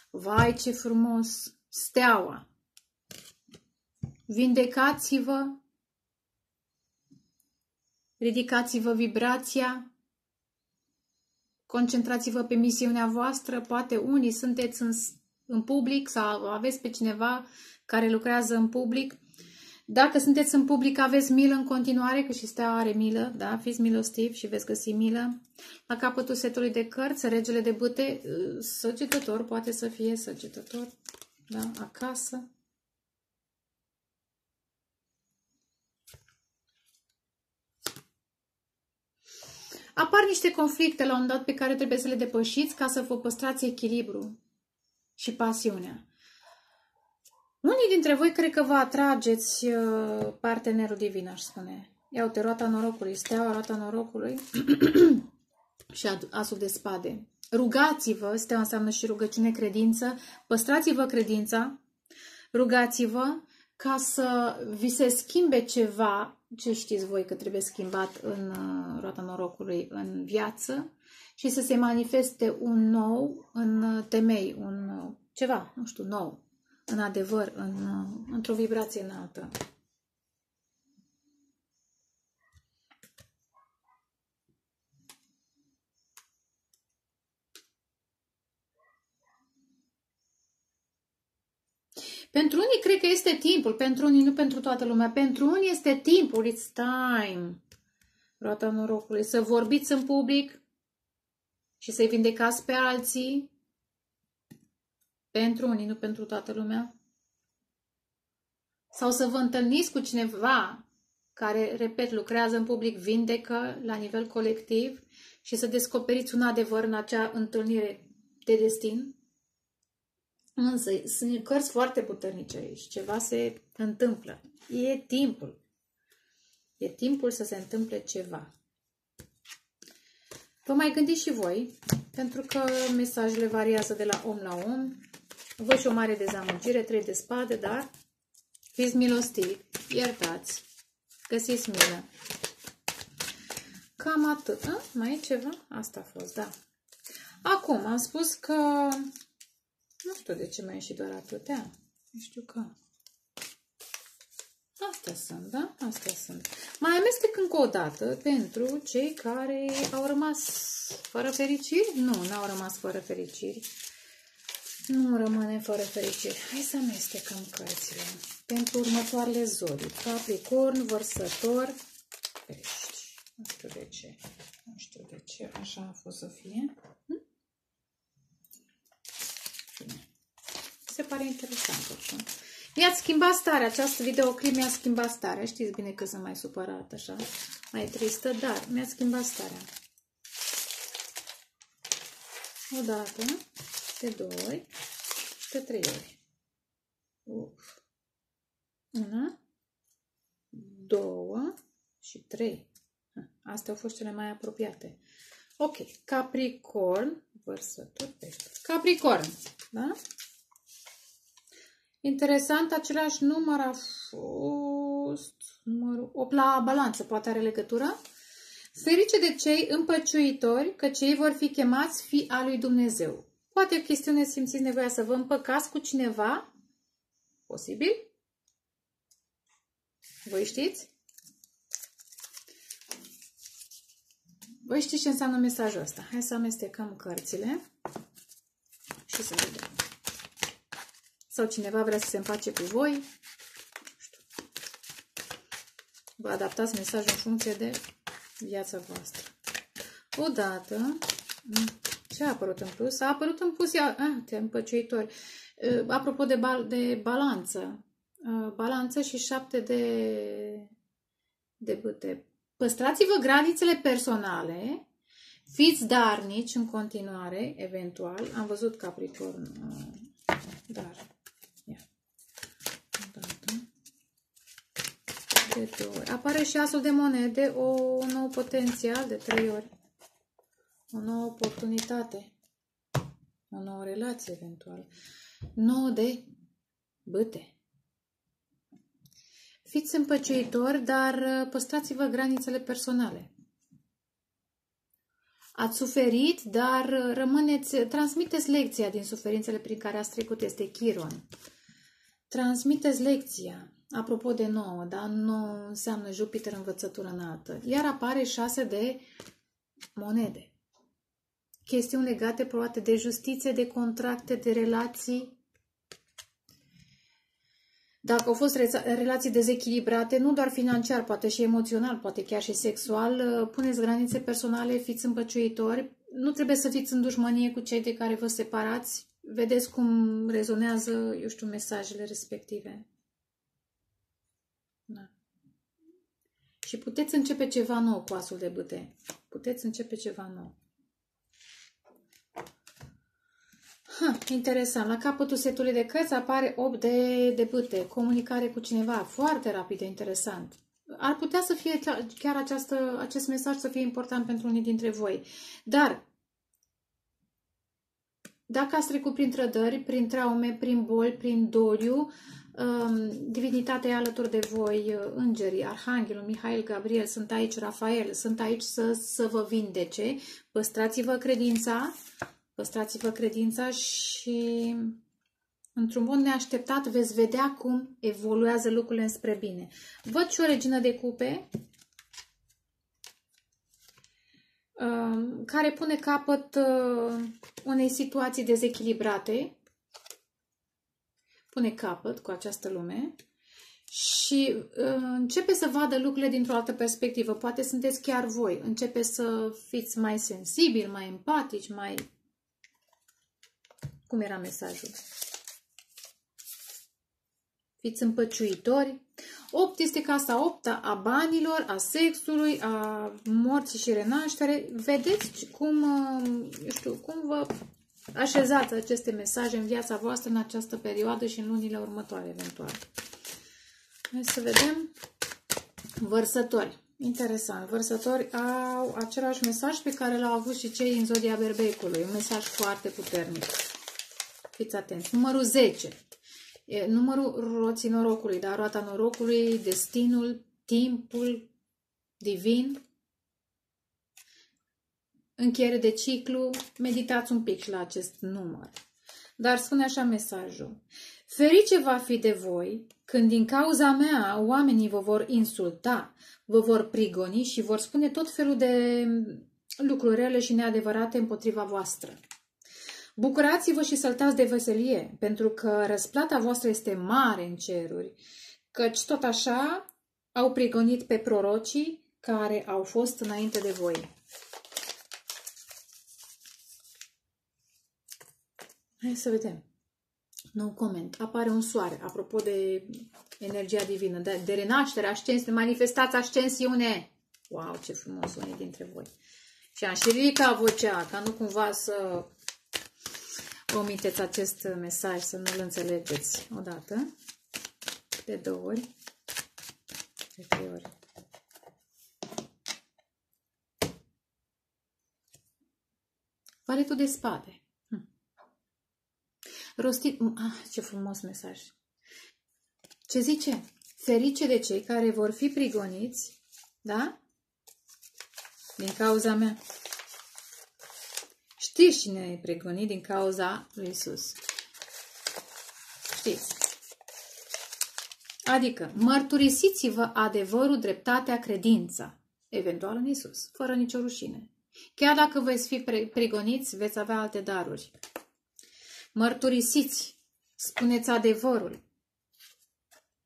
Vai, ce frumos! Steaua! Vindecați-vă! Ridicați-vă vibrația, concentrați-vă pe misiunea voastră, poate unii sunteți în public sau aveți pe cineva care lucrează în public. Dacă sunteți în public, aveți milă în continuare, că și steaua are milă, da? Fiți milostivi și veți găsi milă. La capătul setului de cărți, Regele de Bâte, Săgetător, poate să fie Săgetător, da? Acasă. Apar niște conflicte la un dat pe care trebuie să le depășiți ca să vă păstrați echilibru și pasiunea. Unii dintre voi cred că vă atrageți partenerul divin, aș spune. Ia uite, roata norocului, steaua, roata norocului și asul de spade. Rugați-vă, steaua înseamnă și rugăciune, credință, păstrați-vă credința, rugați-vă ca să vi se schimbe ceva. Ce știți voi că trebuie schimbat în roata norocului, în viață, și să se manifeste un nou în temei, un ceva, nu știu, nou, în adevăr, într-o vibrație înaltă. Pentru unii cred că este timpul, pentru unii nu, pentru toată lumea. Pentru unii este timpul, it's time, roata norocului, să vorbiți în public și să-i vindecați pe alții. Pentru unii, nu pentru toată lumea. Sau să vă întâlniți cu cineva care, repet, lucrează în public, vindecă la nivel colectiv și să descoperiți un adevăr în acea întâlnire de destin. Însă sunt cărți foarte puternice aici. Ceva se întâmplă. E timpul. E timpul să se întâmple ceva. Vă mai gândiți și voi, pentru că mesajele variază de la om la om. Văd și o mare dezamăgire, 3 de spade, dar fiți milostivi, iertați, găsiți milă. Cam atât. A? Mai e ceva? Asta a fost, da. Acum, am spus că... Nu știu de ce mai ieși doar atâtea. Nu știu că... Astea sunt, da? Astea sunt. Mai amestec încă o dată pentru cei care au rămas fără fericiri. Nu, n-au rămas fără fericiri. Nu rămâne fără fericiri. Hai să amestecăm cărțile. Pentru următoarele zodii. Capricorn, Vărsător, Pești. Nu știu de ce. Nu știu de ce. Așa a fost să fie. Hm? Se pare interesant oricum. Mi-a schimbat starea, această videoclip mi-a schimbat starea. Știți bine că sunt mai supărată așa, mai tristă, dar mi-a schimbat starea. O dată, de 2 ori, de 3 ori. 1, 2 și 3. Astea au fost cele mai apropiate. Ok, Capricorn, Vărsător, Pești. Capricorn, da? Interesant, același număr a fost numărul 8 la balanță, poate are legătură. Ferice de cei împăciuitori, că cei vor fi chemați fii a lui Dumnezeu. Poate o chestiune simțiți nevoia să vă împăcați cu cineva, posibil, voi știți? Voi știți ce înseamnă mesajul ăsta. Hai să amestecăm cărțile și să vedem. Sau cineva vrea să se împace cu voi. Nu știu. Vă adaptați mesajul în funcție de viața voastră. Odată, ce a apărut în plus? A apărut în plus, te împăciuitori. Apropo de balanță. Balanță și 7 de bâte. Păstrați-vă granițele personale, fiți darnici în continuare, eventual. Am văzut Capricorn, dar, ia, de 2 ori. Apare și asul de monede, un nou potențial de 3 ori, o nouă oportunitate, o nouă relație eventual, 9 de bâte. Fiți împăciuitori, dar păstrați-vă granițele personale. Ați suferit, dar rămâneți, transmiteți lecția din suferințele prin care ați trecut. Este Chiron. Transmiteți lecția. Apropo de 9, dar 9 înseamnă Jupiter, învățătură înaltă. Iar apare 6 de monede. Chestiuni legate poate de justiție, de contracte, de relații. Dacă au fost relații dezechilibrate, nu doar financiar, poate și emoțional, poate chiar și sexual, puneți granițe personale, fiți împăciuitori, nu trebuie să fiți în dușmănie cu cei de care vă separați, vedeți cum rezonează, eu știu, mesajele respective. Da. Și puteți începe ceva nou cu asul de bâte. Puteți începe ceva nou. Ha, interesant. La capătul setului de cărți apare 8 de bâte. Comunicare cu cineva. Foarte rapidă, interesant. Ar putea să fie chiar acest mesaj să fie important pentru unii dintre voi. Dar, dacă ați trecut prin trădări, prin traume, prin boli, prin doliu, divinitatea e alături de voi, îngerii, Arhanghelul, Mihail, Gabriel, sunt aici, Rafael, sunt aici să vă vindece. Păstrați-vă credința. Păstrați-vă credința și într-un mod neașteptat veți vedea cum evoluează lucrurile înspre bine. Văd și o regină de cupe care pune capăt unei situații dezechilibrate. pune capăt cu această lume și începe să vadă lucrurile dintr-o altă perspectivă. Poate sunteți chiar voi. Începe să fiți mai sensibili, mai empatici, mai... Cum era mesajul? Fiți împăciuitori. 8 este casa 8-a a banilor, a sexului, a morții și renaștere. Vedeți cum, eu știu, cum vă așezați aceste mesaje în viața voastră în această perioadă și în lunile următoare, eventual. Hai să vedem. Vărsători. Interesant. Vărsători au același mesaj pe care l-au avut și cei din Zodia Berbecului. Un mesaj foarte puternic. Fiți atenți. Numărul 10. E numărul roții norocului, dar roata norocului, destinul, timpul divin, încheiere de ciclu. Meditați un pic și la acest număr. Dar spune așa mesajul. Ferice va fi de voi când din cauza mea oamenii vă vor insulta, vă vor prigoni și vor spune tot felul de lucruri rele și neadevărate împotriva voastră. Bucurați-vă și săltați de veselie, pentru că răsplata voastră este mare în ceruri, căci tot așa au prigonit pe prorocii care au fost înainte de voi. Hai să vedem. Nou coment. Apare un soare, apropo de energia divină, de renaștere, ascensiune, manifestați ascensiune! Wow, ce frumos unii dintre voi! Și am și ridicat vocea, ca nu cumva să... omiteți acest mesaj, să nu-l înțelegeți odată, de două ori, de trei ori. Valetul de spade. Rostit... Ah, ce frumos mesaj! Ce zice? Ferice de cei care vor fi prigoniți, da? Din cauza mea. Știți cine e prigonit din cauza lui Iisus. Știți. Adică, mărturisiți-vă adevărul, dreptatea, credința, eventual în Iisus, fără nicio rușine. Chiar dacă veți fi prigoniți, veți avea alte daruri. Mărturisiți, spuneți adevărul.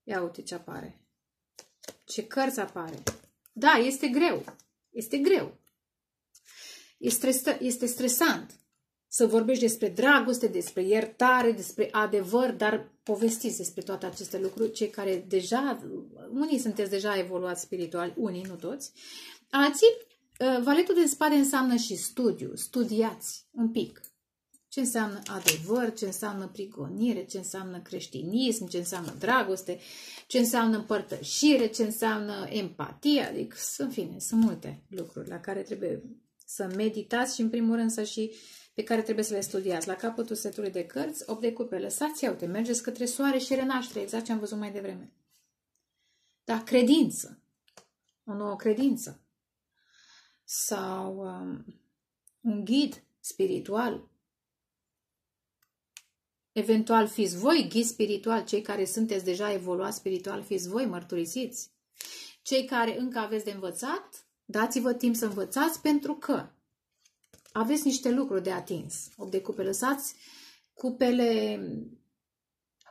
Ia uite ce apare. Ce cărți apare. Da, este greu. Este greu. Este stresant să vorbești despre dragoste, despre iertare, despre adevăr, dar povestiți despre toate aceste lucruri, cei care deja, unii sunteți deja evoluați spiritual, unii, nu toți. Alții, valetul de spade înseamnă și studiu, studiați un pic. Ce înseamnă adevăr, ce înseamnă prigonire, ce înseamnă creștinism, ce înseamnă dragoste, ce înseamnă împărtășire, ce înseamnă empatie, adică, în fine, sunt multe lucruri la care trebuie... să meditați și, în primul rând, să și pe care trebuie să le studiați. La capătul setului de cărți, 8 de cupe. Lăsați, uite, mergeți către soare și renaștere, exact ce am văzut mai devreme. Dar credință, o nouă credință sau un ghid spiritual. Eventual fiți voi ghid spiritual, cei care sunteți deja evoluați spiritual, fiți voi, mărturisiți. Cei care încă aveți de învățat, dați-vă timp să învățați pentru că aveți niște lucruri de atins. 8 de cupe, lăsați cupele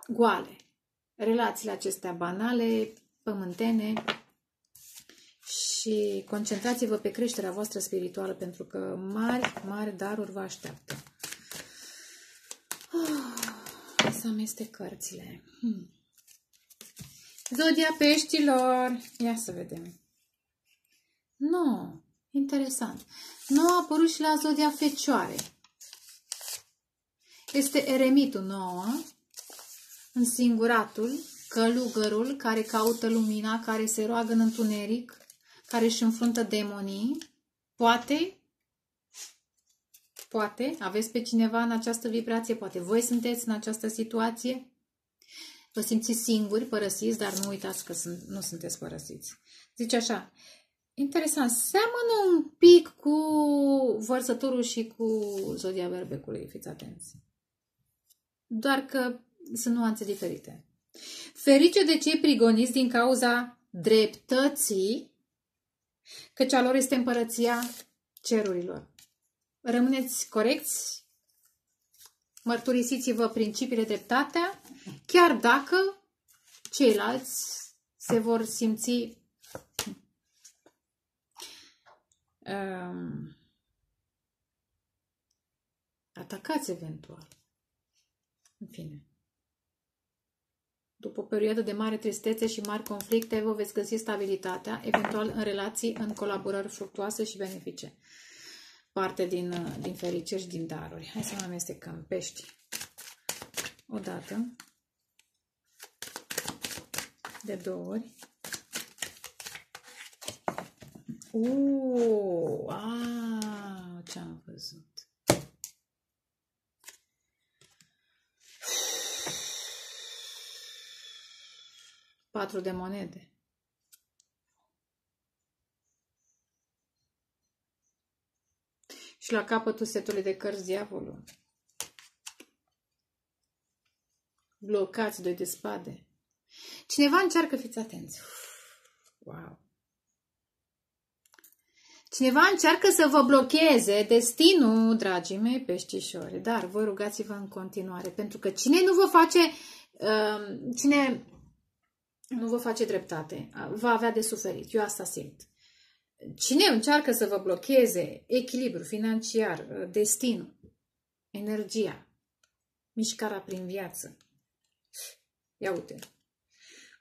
goale, relațiile acestea banale, pământene și concentrați-vă pe creșterea voastră spirituală pentru că mari, mari daruri vă așteaptă. Să amestec cărțile. Zodia peștilor. Ia să vedem. Nu, interesant. Nu a apărut și la Zodia Fecioare. Este eremitul nouă, însinguratul, călugărul care caută lumina, care se roagă în întuneric, care își înfruntă demonii. Poate, aveți pe cineva în această vibrație, poate voi sunteți în această situație. Vă simțiți singuri, părăsiți, dar nu uitați că nu sunteți părăsiți. Zice așa. Interesant, seamănă un pic cu Vărsătorul și cu Zodia Berbecului, fiți atenți. Doar că sunt nuanțe diferite. Ferice de cei prigoniți din cauza dreptății, căci a lor este împărăția cerurilor. Rămâneți corecți, mărturisiți-vă principiile, dreptatea, chiar dacă ceilalți se vor simți atacați eventual. În fine. După o perioadă de mare tristețe și mari conflicte, vă veți găsi stabilitatea, eventual în relații, în colaborări fructuoase și benefice. Parte din fericiri și din daruri. Hai să nu amestecăm pești. Odată. De două ori. Ce-am văzut. Patru de monede. Și la capătul setului de cărți, diavolul. Blocați, doi de spade. Cineva încearcă, fiți atenți. Wow. Cineva încearcă să vă blocheze destinul, dragii mei peștișori. Dar voi rugați-vă în continuare. Pentru că cine nu vă face dreptate, va avea de suferit. Eu asta simt. Cine încearcă să vă blocheze echilibru financiar, destinul, energia, mișcarea prin viață. Ia uite.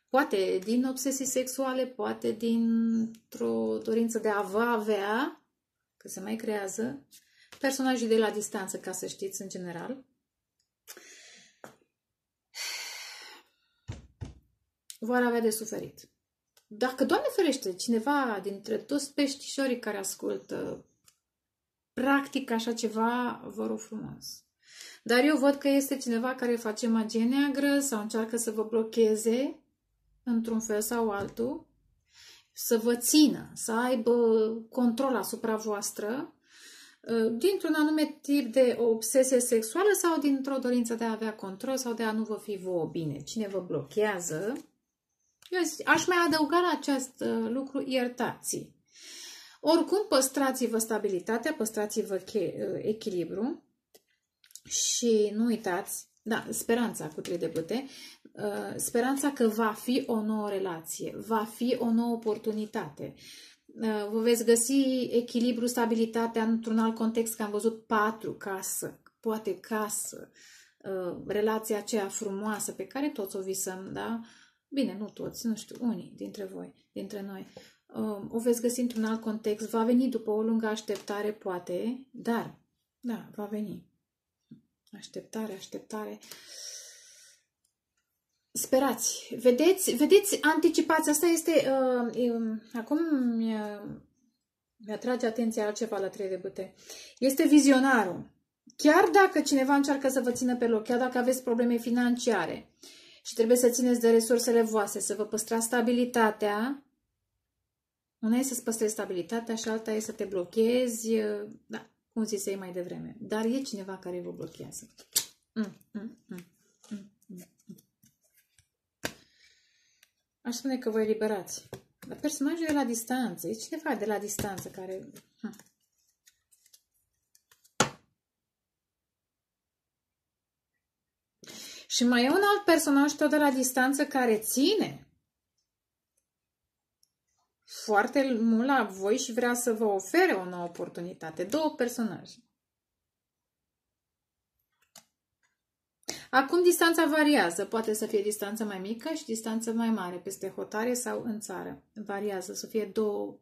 Poate din obsesii sexuale, poate dintr-o dorință de a vă avea, că se mai creează, personajii de la distanță, ca să știți, în general. Vor avea de suferit. Dacă, Doamne ferește, cineva dintre toți peștișorii care ascultă practic așa ceva, vă rog frumos. Dar eu văd că este cineva care face magie neagră sau încearcă să vă blocheze într-un fel sau altul, să vă țină, să aibă control asupra voastră dintr-un anume tip de obsesie sexuală sau dintr-o dorință de a avea control sau de a nu vă fi vouă bine. Cine vă blochează, eu aș mai adăuga la acest lucru iertații. Oricum, păstrați-vă stabilitatea, păstrați-vă echilibru și nu uitați, da, speranța cu 3 de bâte, speranța că va fi o nouă relație, va fi o nouă oportunitate. Vă veți găsi echilibru, stabilitatea într-un alt context, că am văzut 4, casă, poate casă, relația aceea frumoasă pe care toți o visăm, da? Bine, nu toți, nu știu, unii dintre voi, dintre noi, o veți găsi într-un alt context, va veni după o lungă așteptare, poate, dar, da, va veni. Așteptare. Sperați, vedeți, anticipați, asta este, acum mi-atrage atenția altceva la 3 de bâte, este vizionarul. Chiar dacă cineva încearcă să vă țină pe loc, chiar dacă aveți probleme financiare, și trebuie să țineți de resursele voastre, să vă păstrați stabilitatea. Una e să-ți păstrezi stabilitatea și alta e să te blochezi. Da, cum zisei mai devreme. Dar e cineva care vă blochează. Aș spune că vă eliberați. Dar personajul de la distanță. E cineva de la distanță care... Și mai e un alt personaj tot de la distanță care ține foarte mult la voi și vrea să vă ofere o nouă oportunitate. 2 personaje. Acum distanța variază. Poate să fie distanță mai mică și distanță mai mare, peste hotare sau în țară. Variază să fie 2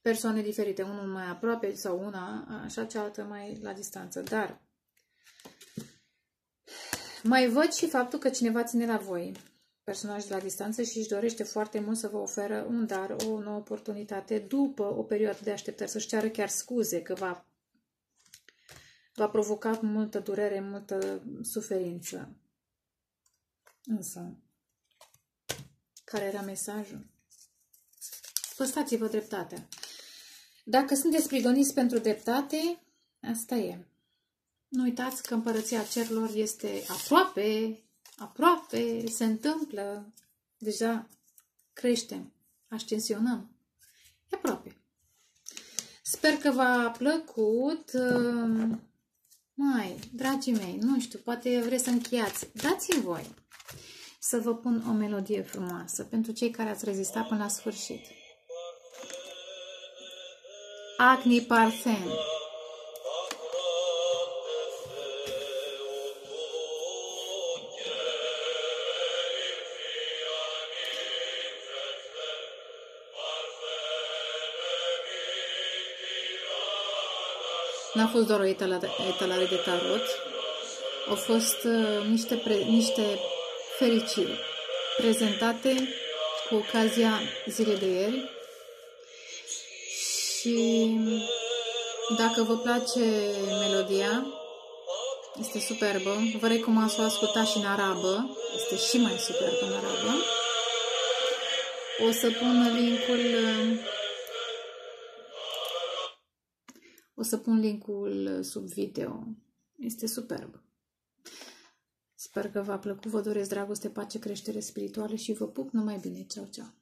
persoane diferite. Unul mai aproape sau una, așa, cealaltă mai la distanță. Dar... mai văd și faptul că cineva ține la voi, personaj de la distanță, și își dorește foarte mult să vă oferă un dar, o nouă oportunitate, după o perioadă de așteptări, să-și ceară chiar scuze că va provoca multă durere, multă suferință. Însă, care era mesajul? Păstrați-vă dreptatea. Dacă sunteți prigoniți pentru dreptate, asta e. Nu uitați că împărăția cerurilor este aproape, se întâmplă, deja creștem, ascensionăm, e aproape. Sper că v-a plăcut, dragii mei, nu știu, poate vreți să încheiați. Dați-mi voi să vă pun o melodie frumoasă pentru cei care ați rezistat până la sfârșit. Agni Parthene. N-a fost doar o etalare de tarot, au fost niște fericiri prezentate cu ocazia zilei de ieri. Și dacă vă place melodia, este superbă, vă recomand să o ascultați și în arabă, este și mai superbă în arabă. O să pun link-ul sub video. Este superb. Sper că v-a plăcut. Vă doresc dragoste, pace, creștere spirituală și vă pup. Numai bine. Ceau, ceau.